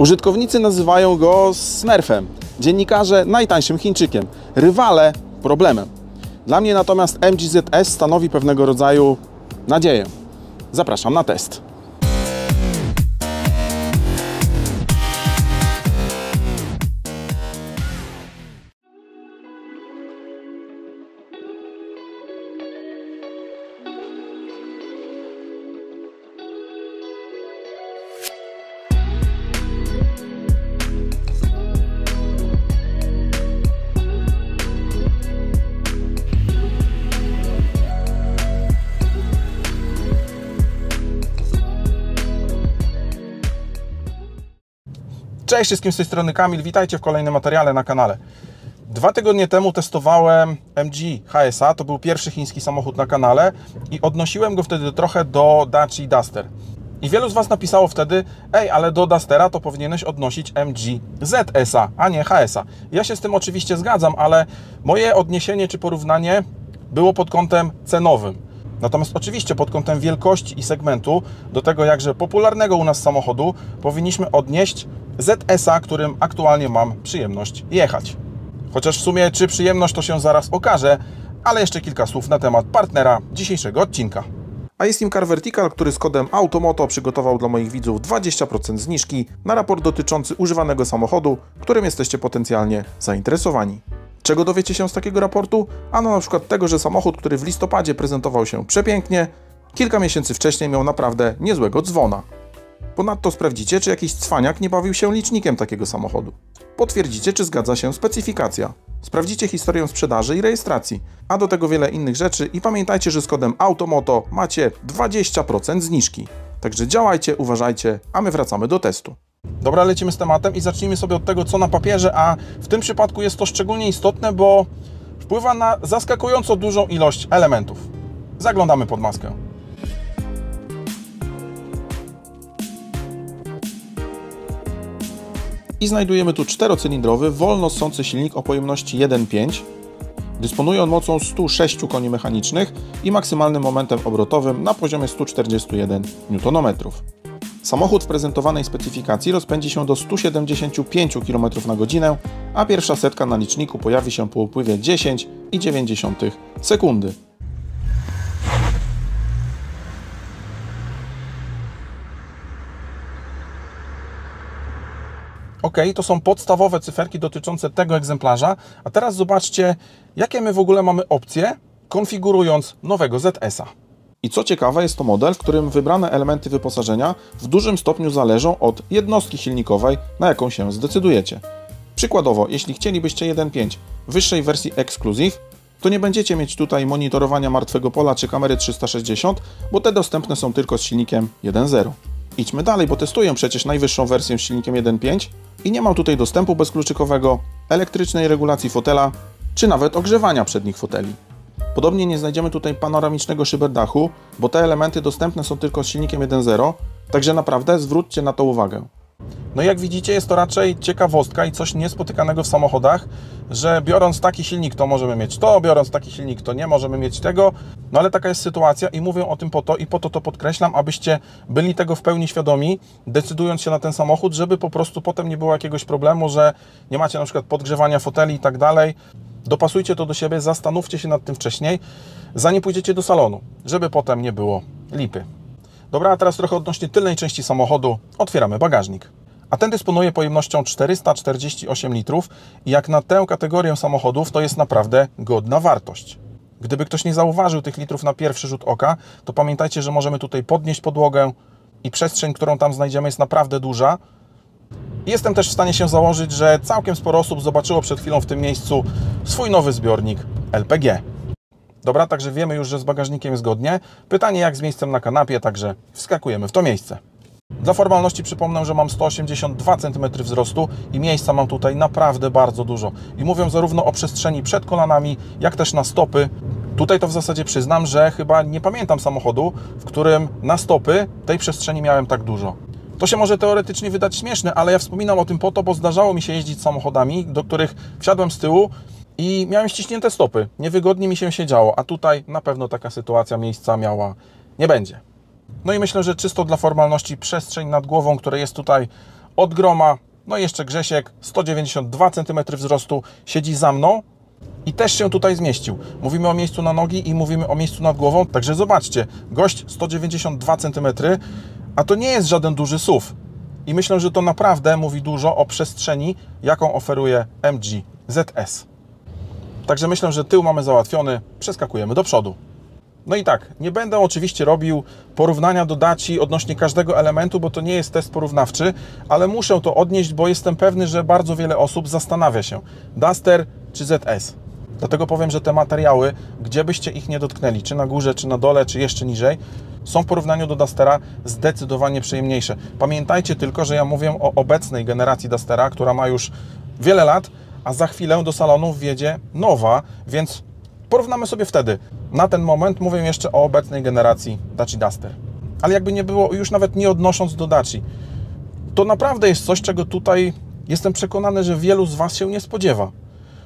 Użytkownicy nazywają go smurfem, dziennikarze najtańszym Chińczykiem, rywale problemem. Dla mnie natomiast MG ZS stanowi pewnego rodzaju nadzieję. Zapraszam na test. Cześć wszystkim, z tej strony Kamil, witajcie w kolejnym materiale na kanale. 2 tygodnie temu testowałem MG HSA, to był pierwszy chiński samochód na kanale i odnosiłem go wtedy trochę do Dacia Duster. I wielu z Was napisało wtedy, ej, ale do Dustera to powinieneś odnosić MG ZS-a, a nie HSA. Ja się z tym oczywiście zgadzam, ale moje odniesienie czy porównanie było pod kątem cenowym. Natomiast oczywiście pod kątem wielkości i segmentu, do tego jakże popularnego u nas samochodu, powinniśmy odnieść ZS-a, którym aktualnie mam przyjemność jechać. Chociaż w sumie czy przyjemność to się zaraz okaże, ale jeszcze kilka słów na temat partnera dzisiejszego odcinka. A jest nim CarVertical, który z kodem AUTOMOTO przygotował dla moich widzów 20% zniżki na raport dotyczący używanego samochodu, którym jesteście potencjalnie zainteresowani. Czego dowiecie się z takiego raportu? Ano na przykład tego, że samochód, który w listopadzie prezentował się przepięknie, kilka miesięcy wcześniej miał naprawdę niezłego dzwona. Ponadto sprawdzicie, czy jakiś cwaniak nie bawił się licznikiem takiego samochodu. Potwierdzicie, czy zgadza się specyfikacja. Sprawdzicie historię sprzedaży i rejestracji, a do tego wiele innych rzeczy i pamiętajcie, że z kodem AUTOMOTO macie 20% zniżki. Także działajcie, uważajcie, a my wracamy do testu. Dobra, lecimy z tematem i zacznijmy sobie od tego, co na papierze, a w tym przypadku jest to szczególnie istotne, bo wpływa na zaskakująco dużą ilość elementów. Zaglądamy pod maskę. I znajdujemy tu 4-cylindrowy, wolno ssący silnik o pojemności 1,5. Dysponuje on mocą 106 koni mechanicznych i maksymalnym momentem obrotowym na poziomie 141 Nm. Samochód w prezentowanej specyfikacji rozpędzi się do 175 km/h, a pierwsza setka na liczniku pojawi się po upływie 10,9 sekundy. Ok, to są podstawowe cyferki dotyczące tego egzemplarza, a teraz zobaczcie, jakie my w ogóle mamy opcje, konfigurując nowego ZS-a. I co ciekawe, jest to model, w którym wybrane elementy wyposażenia w dużym stopniu zależą od jednostki silnikowej, na jaką się zdecydujecie. Przykładowo, jeśli chcielibyście 1.5 wyższej wersji Exclusive, to nie będziecie mieć tutaj monitorowania martwego pola czy kamery 360, bo te dostępne są tylko z silnikiem 1.0. Idźmy dalej, bo testuję przecież najwyższą wersję z silnikiem 1.5 i nie mam tutaj dostępu bezkluczykowego, elektrycznej regulacji fotela, czy nawet ogrzewania przednich foteli. Podobnie nie znajdziemy tutaj panoramicznego szyberdachu, bo te elementy dostępne są tylko z silnikiem 1.0, także naprawdę zwróćcie na to uwagę. No i jak widzicie, jest to raczej ciekawostka i coś niespotykanego w samochodach, że biorąc taki silnik to możemy mieć to, biorąc taki silnik to nie możemy mieć tego, no ale taka jest sytuacja i mówię o tym po to i po to to podkreślam, abyście byli tego w pełni świadomi, decydując się na ten samochód, żeby po prostu potem nie było jakiegoś problemu, że nie macie na przykład podgrzewania foteli i tak dalej. Dopasujcie to do siebie, zastanówcie się nad tym wcześniej, zanim pójdziecie do salonu, żeby potem nie było lipy. Dobra, a teraz trochę odnośnie tylnej części samochodu. Otwieramy bagażnik. A ten dysponuje pojemnością 448 litrów i jak na tę kategorię samochodów to jest naprawdę godna wartość. Gdyby ktoś nie zauważył tych litrów na pierwszy rzut oka, to pamiętajcie, że możemy tutaj podnieść podłogę i przestrzeń, którą tam znajdziemy, jest naprawdę duża. Jestem też w stanie się założyć, że całkiem sporo osób zobaczyło przed chwilą w tym miejscu swój nowy zbiornik LPG. Dobra, także wiemy już, że z bagażnikiem jest godnie. Pytanie jak z miejscem na kanapie, także wskakujemy w to miejsce. Dla formalności przypomnę, że mam 182 cm wzrostu i miejsca mam tutaj naprawdę bardzo dużo. I mówię zarówno o przestrzeni przed kolanami, jak też na stopy. Tutaj to w zasadzie przyznam, że chyba nie pamiętam samochodu, w którym na stopy tej przestrzeni miałem tak dużo. To się może teoretycznie wydać śmieszne, ale ja wspominam o tym po to, bo zdarzało mi się jeździć samochodami, do których wsiadłem z tyłu i miałem ściśnięte stopy. Niewygodnie mi się siedziało, a tutaj na pewno taka sytuacja miejsca miała nie będzie. No i myślę, że czysto dla formalności przestrzeń nad głową, która jest tutaj od groma. No i jeszcze Grzesiek, 192 cm wzrostu, siedzi za mną i też się tutaj zmieścił. Mówimy o miejscu na nogi i mówimy o miejscu nad głową, także zobaczcie, gość 192 cm, a to nie jest żaden duży SUV. I myślę, że to naprawdę mówi dużo o przestrzeni, jaką oferuje MG ZS. Także myślę, że tył mamy załatwiony, przeskakujemy do przodu. No i tak, nie będę oczywiście robił porównania do Dacii odnośnie każdego elementu, bo to nie jest test porównawczy, ale muszę to odnieść, bo jestem pewny, że bardzo wiele osób zastanawia się, Duster czy ZS. Dlatego powiem, że te materiały, gdzie byście ich nie dotknęli, czy na górze, czy na dole, czy jeszcze niżej, są w porównaniu do Dustera zdecydowanie przyjemniejsze. Pamiętajcie tylko, że ja mówię o obecnej generacji Dustera, która ma już wiele lat, a za chwilę do salonów wjedzie nowa, więc porównamy sobie wtedy. Na ten moment mówię jeszcze o obecnej generacji Dacia Duster. Ale jakby nie było, już nawet nie odnosząc do Dacii, to naprawdę jest coś, czego tutaj jestem przekonany, że wielu z Was się nie spodziewa.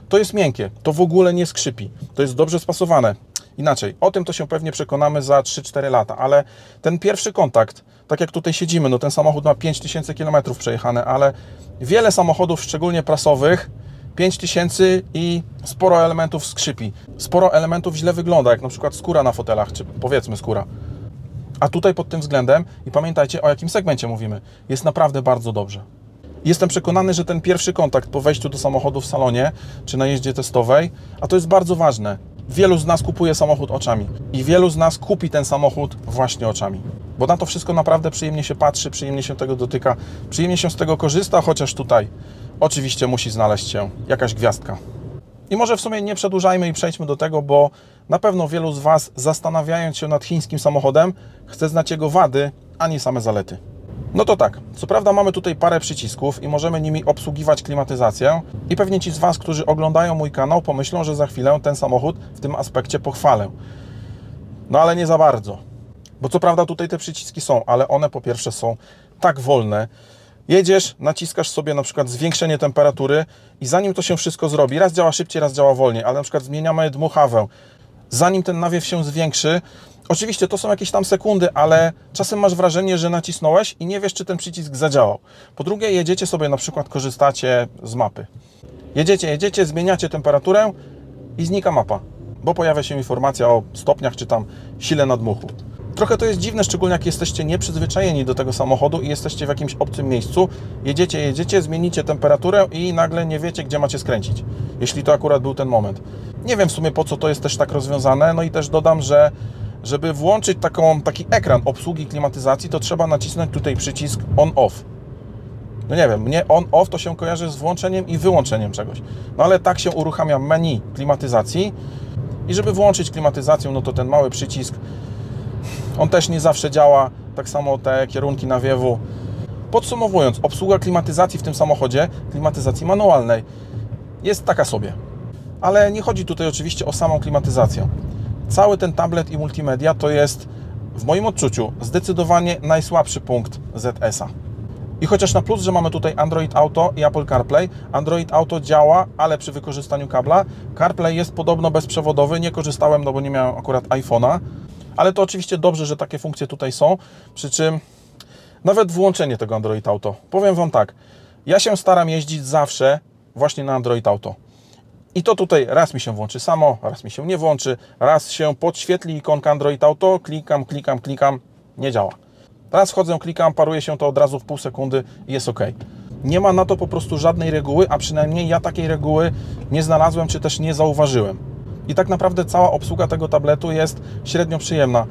To jest miękkie, to w ogóle nie skrzypi, to jest dobrze spasowane. Inaczej, o tym to się pewnie przekonamy za 3-4 lata, ale ten pierwszy kontakt, tak jak tutaj siedzimy, no ten samochód ma 5000 km przejechane, ale wiele samochodów, szczególnie prasowych, 5000 i sporo elementów skrzypi, sporo elementów źle wygląda, jak na przykład skóra na fotelach, czy powiedzmy skóra. A tutaj pod tym względem, i pamiętajcie, o jakim segmencie mówimy, jest naprawdę bardzo dobrze. Jestem przekonany, że ten pierwszy kontakt po wejściu do samochodu w salonie, czy na jeździe testowej, a to jest bardzo ważne, wielu z nas kupuje samochód oczami i wielu z nas kupi ten samochód właśnie oczami. Bo na to wszystko naprawdę przyjemnie się patrzy, przyjemnie się tego dotyka, przyjemnie się z tego korzysta, chociaż tutaj oczywiście musi znaleźć się jakaś gwiazdka. I może w sumie nie przedłużajmy i przejdźmy do tego, bo na pewno wielu z Was, zastanawiając się nad chińskim samochodem, chce znać jego wady, a nie same zalety. No to tak, co prawda mamy tutaj parę przycisków i możemy nimi obsługiwać klimatyzację i pewnie ci z Was, którzy oglądają mój kanał, pomyślą, że za chwilę ten samochód w tym aspekcie pochwalę. No ale nie za bardzo, bo co prawda tutaj te przyciski są, ale one po pierwsze są tak wolne. Jedziesz, naciskasz sobie na przykład zwiększenie temperatury i zanim to się wszystko zrobi, raz działa szybciej, raz działa wolniej, ale na przykład zmieniamy dmuchawę, zanim ten nawiew się zwiększy, oczywiście to są jakieś tam sekundy, ale czasem masz wrażenie, że nacisnąłeś i nie wiesz, czy ten przycisk zadziałał. Po drugie, jedziecie sobie, na przykład korzystacie z mapy. Jedziecie, zmieniacie temperaturę i znika mapa, bo pojawia się informacja o stopniach czy tam sile nadmuchu. Trochę to jest dziwne, szczególnie jak jesteście nieprzyzwyczajeni do tego samochodu i jesteście w jakimś obcym miejscu. Jedziecie, zmienicie temperaturę i nagle nie wiecie, gdzie macie skręcić, jeśli to akurat był ten moment. Nie wiem w sumie, po co to jest też tak rozwiązane, no i też dodam, że żeby włączyć taki ekran obsługi klimatyzacji, to trzeba nacisnąć tutaj przycisk on-off. No nie wiem, mnie on-off to się kojarzy z włączeniem i wyłączeniem czegoś. No ale tak się uruchamia menu klimatyzacji i żeby włączyć klimatyzację, no to ten mały przycisk, on też nie zawsze działa, tak samo te kierunki nawiewu. Podsumowując, obsługa klimatyzacji w tym samochodzie, klimatyzacji manualnej, jest taka sobie. Ale nie chodzi tutaj oczywiście o samą klimatyzację. Cały ten tablet i multimedia to jest, w moim odczuciu, zdecydowanie najsłabszy punkt ZS-a. I chociaż na plus, że mamy tutaj Android Auto i Apple CarPlay, Android Auto działa, ale przy wykorzystaniu kabla. CarPlay jest podobno bezprzewodowy, nie korzystałem, no bo nie miałem akurat iPhone'a, ale to oczywiście dobrze, że takie funkcje tutaj są, przy czym nawet włączenie tego Android Auto. Powiem Wam tak, ja się staram jeździć zawsze właśnie na Android Auto. I to tutaj raz mi się włączy samo, raz mi się nie włączy, raz się podświetli ikonka Android Auto, klikam, nie działa. Raz wchodzę, klikam, paruje się to od razu w pół sekundy i jest ok. Nie ma na to po prostu żadnej reguły, a przynajmniej ja takiej reguły nie znalazłem, czy też nie zauważyłem. I tak naprawdę cała obsługa tego tabletu jest średnio przyjemna.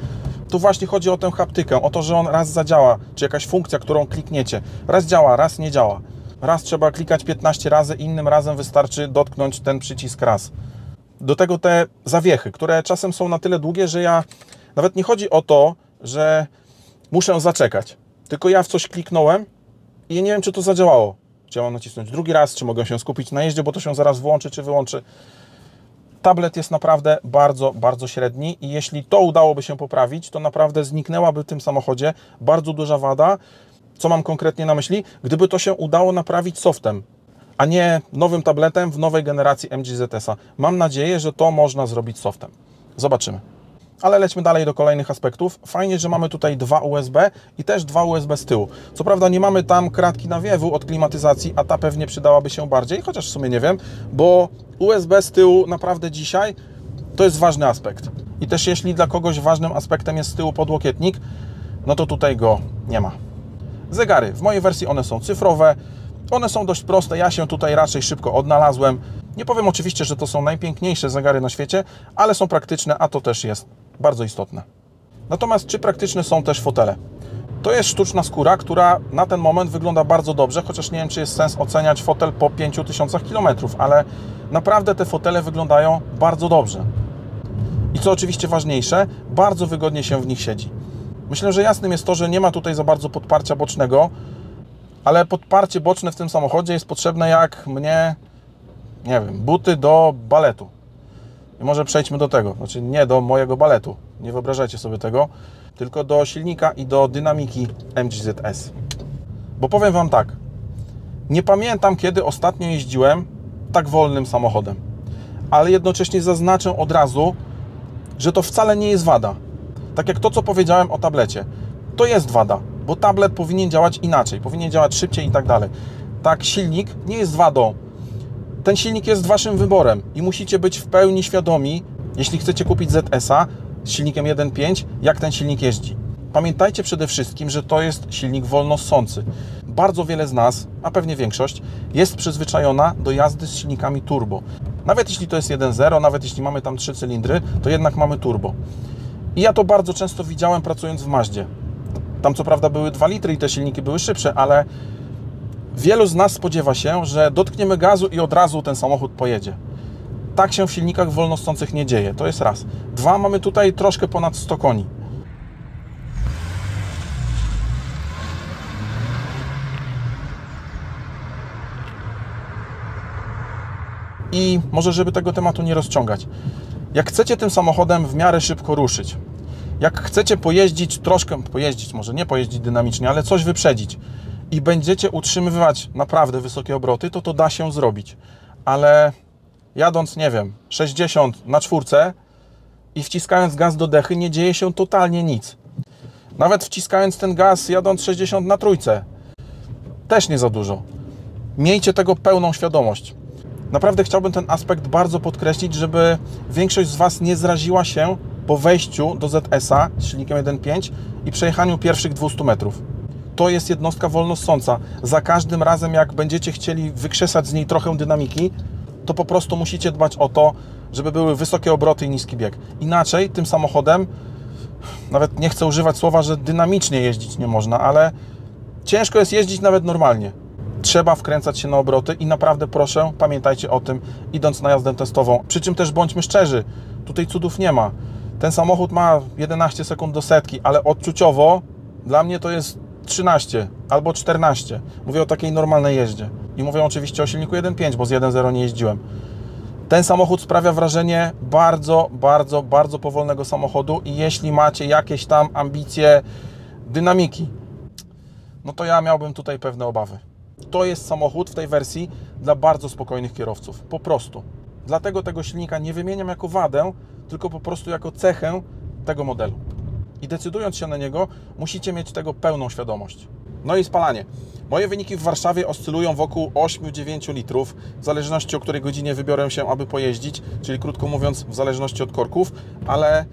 Tu właśnie chodzi o tę haptykę, o to, że on raz zadziała, czy jakaś funkcja, którą klikniecie. Raz działa, raz nie działa. Raz trzeba klikać 15 razy, innym razem wystarczy dotknąć ten przycisk raz. Do tego te zawiechy, które czasem są na tyle długie, że ja... Nawet nie chodzi o to, że muszę zaczekać. Tylko ja w coś kliknąłem i nie wiem, czy to zadziałało. Czy ja mam nacisnąć drugi raz, czy mogę się skupić na jeździe, bo to się zaraz włączy, czy wyłączy. Tablet jest naprawdę bardzo, bardzo średni i jeśli to udałoby się poprawić, to naprawdę zniknęłaby w tym samochodzie bardzo duża wada. Co mam konkretnie na myśli? Gdyby to się udało naprawić softem, a nie nowym tabletem w nowej generacji MG ZS-a. Mam nadzieję, że to można zrobić softem. Zobaczymy. Ale lećmy dalej do kolejnych aspektów. Fajnie, że mamy tutaj dwa USB i też dwa USB z tyłu. Co prawda nie mamy tam kratki nawiewu od klimatyzacji, a ta pewnie przydałaby się bardziej, chociaż w sumie nie wiem, bo USB z tyłu naprawdę dzisiaj to jest ważny aspekt. I też jeśli dla kogoś ważnym aspektem jest z tyłu podłokietnik, no to tutaj go nie ma. Zegary. W mojej wersji one są cyfrowe, one są dość proste, ja się tutaj raczej szybko odnalazłem. Nie powiem oczywiście, że to są najpiękniejsze zegary na świecie, ale są praktyczne, a to też jest bardzo istotne. Natomiast czy praktyczne są też fotele? To jest sztuczna skóra, która na ten moment wygląda bardzo dobrze, chociaż nie wiem, czy jest sens oceniać fotel po 5000 km, ale naprawdę te fotele wyglądają bardzo dobrze. I co oczywiście ważniejsze, bardzo wygodnie się w nich siedzi. Myślę, że jasnym jest to, że nie ma tutaj za bardzo podparcia bocznego, ale podparcie boczne w tym samochodzie jest potrzebne jak mnie, nie wiem, buty do baletu. I może przejdźmy do tego, znaczy nie do mojego baletu, nie wyobrażajcie sobie tego, tylko do silnika i do dynamiki MG ZS. Bo powiem Wam tak, nie pamiętam, kiedy ostatnio jeździłem tak wolnym samochodem, ale jednocześnie zaznaczę od razu, że to wcale nie jest wada. Tak jak to, co powiedziałem o tablecie, to jest wada, bo tablet powinien działać inaczej, powinien działać szybciej i tak dalej. Tak, silnik nie jest wadą. Ten silnik jest Waszym wyborem i musicie być w pełni świadomi, jeśli chcecie kupić ZS-a z silnikiem 1.5, jak ten silnik jeździ. Pamiętajcie przede wszystkim, że to jest silnik wolnossący. Bardzo wiele z nas, a pewnie większość, jest przyzwyczajona do jazdy z silnikami turbo. Nawet jeśli to jest 1.0, nawet jeśli mamy tam 3 cylindry, to jednak mamy turbo. I ja to bardzo często widziałem pracując w Mazdzie. Tam co prawda były 2 litry i te silniki były szybsze, ale wielu z nas spodziewa się, że dotkniemy gazu i od razu ten samochód pojedzie. Tak się w silnikach wolnossących nie dzieje, to jest raz. Dwa, mamy tutaj troszkę ponad 100 koni. I może żeby tego tematu nie rozciągać. Jak chcecie tym samochodem w miarę szybko ruszyć, jak chcecie pojeździć troszkę, może nie pojeździć dynamicznie, ale coś wyprzedzić i będziecie utrzymywać naprawdę wysokie obroty, to to da się zrobić. Ale jadąc, nie wiem, 60 na czwórce i wciskając gaz do dechy, nie dzieje się totalnie nic. Nawet wciskając ten gaz, jadąc 60 na trójce, też nie za dużo. Miejcie tego pełną świadomość. Naprawdę chciałbym ten aspekt bardzo podkreślić, żeby większość z Was nie zraziła się po wejściu do ZS-a z silnikiem 1.5 i przejechaniu pierwszych 200 metrów. To jest jednostka wolnossąca. Za każdym razem, jak będziecie chcieli wykrzesać z niej trochę dynamiki, to po prostu musicie dbać o to, żeby były wysokie obroty i niski bieg. Inaczej tym samochodem, nawet nie chcę używać słowa, że dynamicznie jeździć nie można, ale ciężko jest jeździć nawet normalnie. Trzeba wkręcać się na obroty i naprawdę proszę, pamiętajcie o tym, idąc na jazdę testową. Przy czym też bądźmy szczerzy, tutaj cudów nie ma. Ten samochód ma 11 sekund do setki, ale odczuciowo dla mnie to jest 13 albo 14. Mówię o takiej normalnej jeździe. I mówię oczywiście o silniku 1.5, bo z 1.0 nie jeździłem. Ten samochód sprawia wrażenie bardzo, bardzo, bardzo powolnego samochodu i jeśli macie jakieś tam ambicje dynamiki, no to ja miałbym tutaj pewne obawy. To jest samochód w tej wersji dla bardzo spokojnych kierowców, po prostu. Dlatego tego silnika nie wymieniam jako wadę, tylko po prostu jako cechę tego modelu. I decydując się na niego, musicie mieć tego pełną świadomość. No i spalanie. Moje wyniki w Warszawie oscylują wokół 8-9 litrów, w zależności o której godzinie wybiorę się, aby pojeździć, czyli krótko mówiąc, w zależności od korków, ale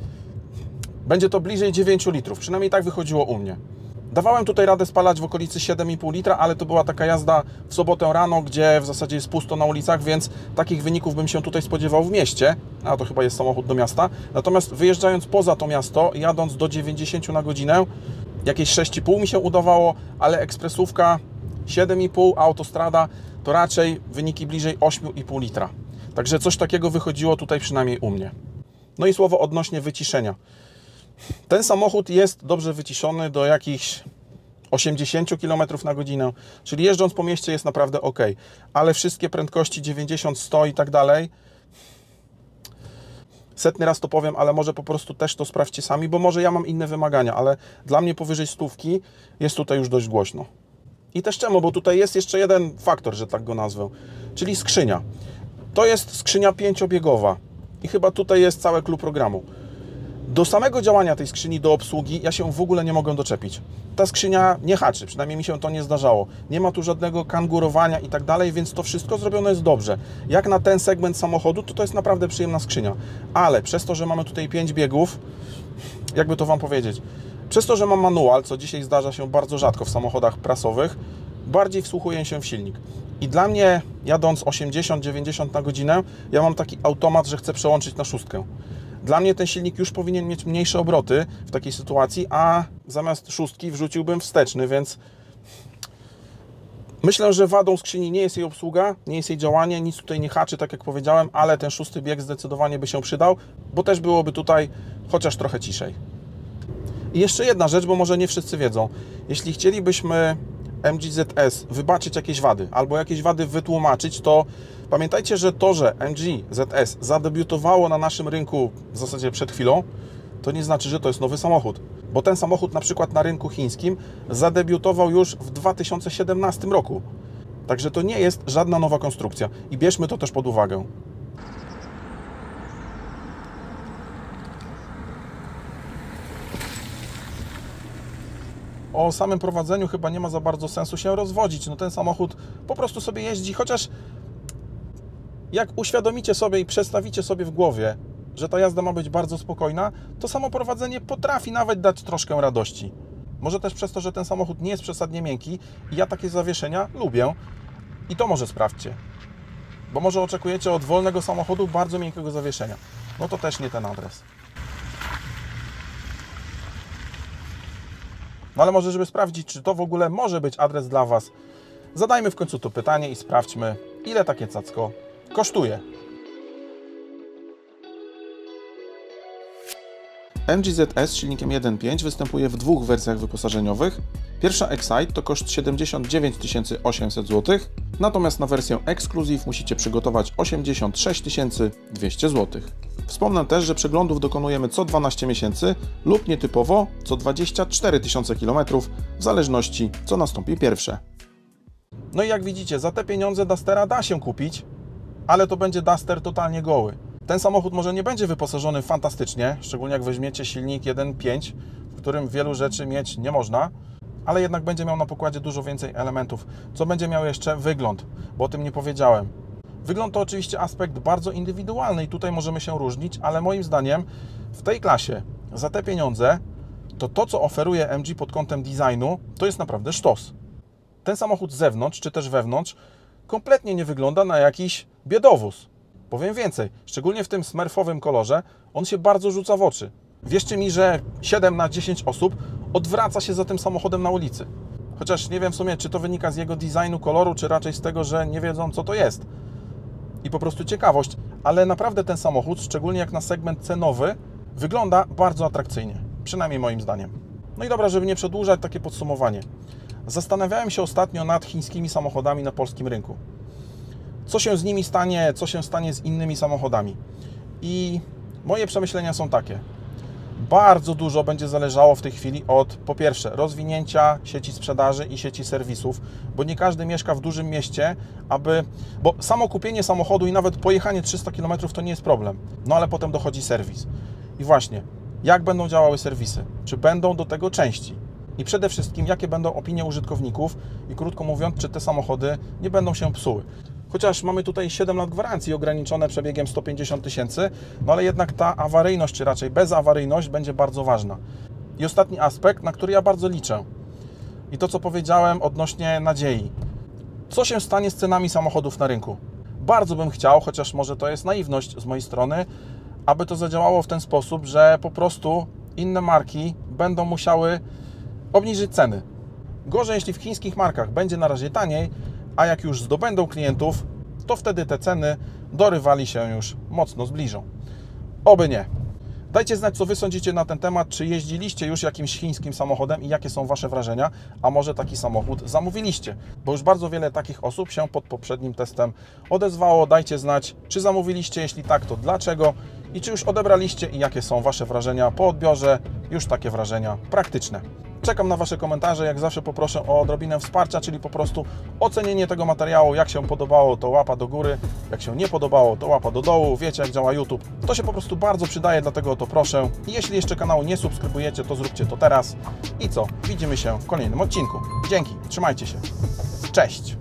będzie to bliżej 9 litrów, przynajmniej tak wychodziło u mnie. Dawałem tutaj radę spalać w okolicy 7,5 litra, ale to była taka jazda w sobotę rano, gdzie w zasadzie jest pusto na ulicach, więc takich wyników bym się tutaj spodziewał w mieście, a to chyba jest samochód do miasta. Natomiast wyjeżdżając poza to miasto, jadąc do 90 na godzinę, jakieś 6,5 mi się udawało, ale ekspresówka 7,5, autostrada to raczej wyniki bliżej 8,5 litra. Także coś takiego wychodziło tutaj przynajmniej u mnie. No i słowo odnośnie wyciszenia. Ten samochód jest dobrze wyciszony do jakichś 80 km na godzinę, czyli jeżdżąc po mieście jest naprawdę ok, ale wszystkie prędkości 90, 100 i tak dalej, setny raz to powiem, ale może po prostu też to sprawdźcie sami, bo może ja mam inne wymagania, ale dla mnie powyżej 100 jest tutaj już dość głośno. I też czemu, bo tutaj jest jeszcze jeden faktor, że tak go nazwę, czyli skrzynia. To jest skrzynia 5-biegowa i chyba tutaj jest całe clou programu. Do samego działania tej skrzyni, do obsługi, ja się w ogóle nie mogę doczepić. Ta skrzynia nie haczy, przynajmniej mi się to nie zdarzało. Nie ma tu żadnego kangurowania i tak dalej, więc to wszystko zrobione jest dobrze. Jak na ten segment samochodu, to jest naprawdę przyjemna skrzynia. Ale przez to, że mamy tutaj 5 biegów, jakby to Wam powiedzieć, przez to, że mam manual, co dzisiaj zdarza się bardzo rzadko w samochodach prasowych, bardziej wsłuchuję się w silnik. I dla mnie, jadąc 80-90 na godzinę, ja mam taki automat, że chcę przełączyć na szóstkę. Dla mnie ten silnik już powinien mieć mniejsze obroty w takiej sytuacji, a zamiast szóstki wrzuciłbym wsteczny, więc myślę, że wadą skrzyni nie jest jej obsługa, nie jest jej działanie, nic tutaj nie haczy, tak jak powiedziałem, ale ten szósty bieg zdecydowanie by się przydał, bo też byłoby tutaj chociaż trochę ciszej. I jeszcze jedna rzecz, bo może nie wszyscy wiedzą. Jeśli chcielibyśmy MG ZS wybaczyć jakieś wady albo jakieś wady wytłumaczyć, to pamiętajcie, że to, że MG ZS zadebiutowało na naszym rynku w zasadzie przed chwilą, to nie znaczy, że to jest nowy samochód, bo ten samochód na przykład na rynku chińskim zadebiutował już w 2017 roku. Także to nie jest żadna nowa konstrukcja i bierzmy to też pod uwagę. O samym prowadzeniu chyba nie ma za bardzo sensu się rozwodzić. No ten samochód po prostu sobie jeździ, chociaż jak uświadomicie sobie i przestawicie sobie w głowie, że ta jazda ma być bardzo spokojna, to samo prowadzenie potrafi nawet dać troszkę radości. Może też przez to, że ten samochód nie jest przesadnie miękki i ja takie zawieszenia lubię i to może sprawdźcie. Bo może oczekujecie od wolnego samochodu bardzo miękkiego zawieszenia. No to też nie ten adres. No ale może, żeby sprawdzić, czy to w ogóle może być adres dla Was, zadajmy w końcu to pytanie i sprawdźmy, ile takie cacko kosztuje. MG ZS z silnikiem 1.5 występuje w dwóch wersjach wyposażeniowych. Pierwsza Excite to koszt 79 800 zł, natomiast na wersję Exclusive musicie przygotować 86 200 zł. Wspomnę też, że przeglądów dokonujemy co 12 miesięcy lub nietypowo co 24 tysiące km, w zależności co nastąpi pierwsze. No i jak widzicie, za te pieniądze Dustera da się kupić, ale to będzie Duster totalnie goły. Ten samochód może nie będzie wyposażony fantastycznie, szczególnie jak weźmiecie silnik 1.5, w którym wielu rzeczy mieć nie można, ale jednak będzie miał na pokładzie dużo więcej elementów, co będzie miał jeszcze wygląd, bo o tym nie powiedziałem. Wygląd to oczywiście aspekt bardzo indywidualny i tutaj możemy się różnić, ale moim zdaniem w tej klasie za te pieniądze to co oferuje MG pod kątem designu, to jest naprawdę sztos. Ten samochód z zewnątrz czy też wewnątrz kompletnie nie wygląda na jakiś biedowóz. Powiem więcej, szczególnie w tym smerfowym kolorze on się bardzo rzuca w oczy. Wierzcie mi, że 7 na 10 osób odwraca się za tym samochodem na ulicy. Chociaż nie wiem w sumie, czy to wynika z jego designu, koloru, czy raczej z tego, że nie wiedzą, co to jest. I po prostu ciekawość, ale naprawdę ten samochód, szczególnie jak na segment cenowy, wygląda bardzo atrakcyjnie, przynajmniej moim zdaniem. No i dobra, żeby nie przedłużać, takie podsumowanie. Zastanawiałem się ostatnio nad chińskimi samochodami na polskim rynku. Co się z nimi stanie, co się stanie z innymi samochodami. I moje przemyślenia są takie. Bardzo dużo będzie zależało w tej chwili od, po pierwsze, rozwinięcia sieci sprzedaży i sieci serwisów, bo nie każdy mieszka w dużym mieście, bo samo kupienie samochodu i nawet pojechanie 300 km to nie jest problem. No ale potem dochodzi serwis. I właśnie, jak będą działały serwisy? Czy będą do tego części? I przede wszystkim, jakie będą opinie użytkowników i krótko mówiąc, czy te samochody nie będą się psuły. Chociaż mamy tutaj 7 lat gwarancji ograniczone przebiegiem 150 tysięcy, no ale jednak ta awaryjność, czy raczej bezawaryjność będzie bardzo ważna. I ostatni aspekt, na który ja bardzo liczę i to, co powiedziałem odnośnie nadziei. Co się stanie z cenami samochodów na rynku? Bardzo bym chciał, chociaż może to jest naiwność z mojej strony, aby to zadziałało w ten sposób, że po prostu inne marki będą musiały obniżyć ceny. Gorzej, jeśli w chińskich markach będzie na razie taniej, a jak już zdobędą klientów, to wtedy te ceny do rywali się już mocno zbliżą. Oby nie. Dajcie znać, co Wy sądzicie na ten temat, czy jeździliście już jakimś chińskim samochodem i jakie są Wasze wrażenia, a może taki samochód zamówiliście, bo już bardzo wiele takich osób się pod poprzednim testem odezwało. Dajcie znać, czy zamówiliście, jeśli tak, to dlaczego i czy już odebraliście i jakie są Wasze wrażenia po odbiorze, już takie wrażenia praktyczne. Czekam na Wasze komentarze, jak zawsze poproszę o odrobinę wsparcia, czyli po prostu ocenienie tego materiału. Jak się podobało, to łapa do góry, jak się nie podobało, to łapa do dołu. Wiecie, jak działa YouTube. To się po prostu bardzo przydaje, dlatego o to proszę. Jeśli jeszcze kanału nie subskrybujecie, to zróbcie to teraz. I co? Widzimy się w kolejnym odcinku. Dzięki, trzymajcie się. Cześć!